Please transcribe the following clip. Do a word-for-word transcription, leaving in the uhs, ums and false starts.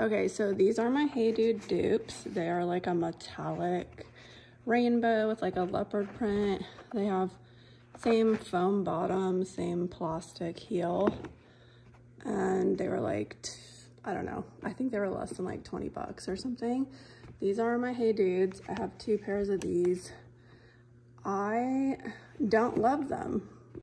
Okay, so these are my Hey Dude dupes. They are like a metallic rainbow with like a leopard print. They have same foam bottom, same plastic heel, and they were like, I don't know, I think they were less than like twenty bucks or something. These are my Hey Dudes. I have two pairs of these. I don't love them.